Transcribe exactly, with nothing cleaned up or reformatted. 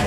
What?